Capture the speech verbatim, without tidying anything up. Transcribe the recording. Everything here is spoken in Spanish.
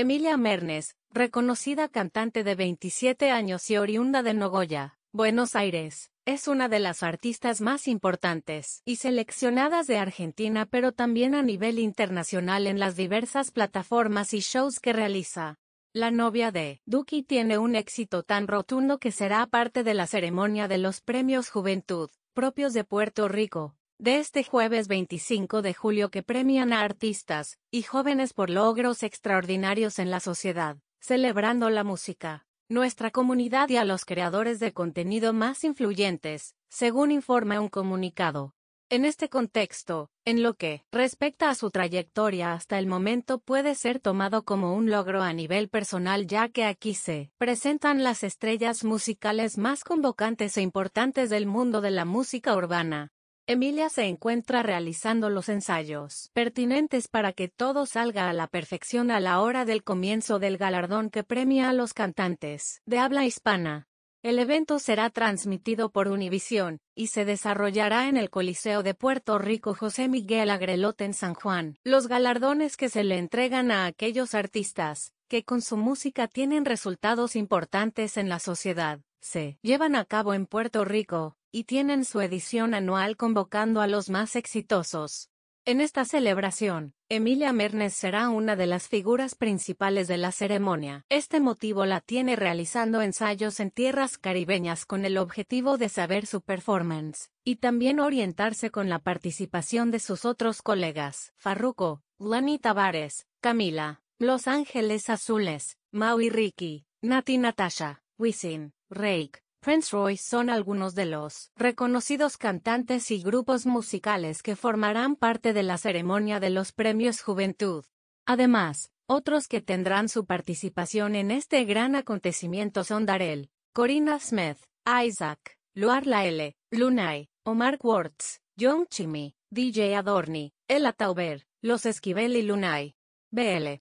Emilia Mernes, reconocida cantante de veintisiete años y oriunda de Nogoyá, Buenos Aires, es una de las artistas más importantes y seleccionadas de Argentina, pero también a nivel internacional en las diversas plataformas y shows que realiza. La novia de Duki tiene un éxito tan rotundo que será parte de la ceremonia de los Premios Juventud, propios de Puerto Rico, de este jueves veinticinco de julio, que premian a artistas y jóvenes por logros extraordinarios en la sociedad, celebrando la música, nuestra comunidad y a los creadores de contenido más influyentes, según informa un comunicado. En este contexto, en lo que respecta a su trayectoria hasta el momento, puede ser tomado como un logro a nivel personal, ya que aquí se presentan las estrellas musicales más convocantes e importantes del mundo de la música urbana. Emilia se encuentra realizando los ensayos pertinentes para que todo salga a la perfección a la hora del comienzo del galardón que premia a los cantantes de habla hispana. El evento será transmitido por Univisión y se desarrollará en el Coliseo de Puerto Rico José Miguel Agrelot en San Juan. Los galardones que se le entregan a aquellos artistas que con su música tienen resultados importantes en la sociedad se llevan a cabo en Puerto Rico y tienen su edición anual, convocando a los más exitosos. En esta celebración, Emilia Mernes será una de las figuras principales de la ceremonia. Este motivo la tiene realizando ensayos en tierras caribeñas con el objetivo de saber su performance y también orientarse con la participación de sus otros colegas, Farruko, Lenny Tavares, Camila, Los Ángeles Azules, Mau y Ricky, Nati Natasha, Wisin, Reik, Prince Royce son algunos de los reconocidos cantantes y grupos musicales que formarán parte de la ceremonia de los Premios Juventud. Además, otros que tendrán su participación en este gran acontecimiento son Darell, Corina Smith, Isaac, Luar La L, Lunay, Omar Quartz, John Chimmy, D J Adorni, Ella Tauber, Los Esquivel y Lunay, B L.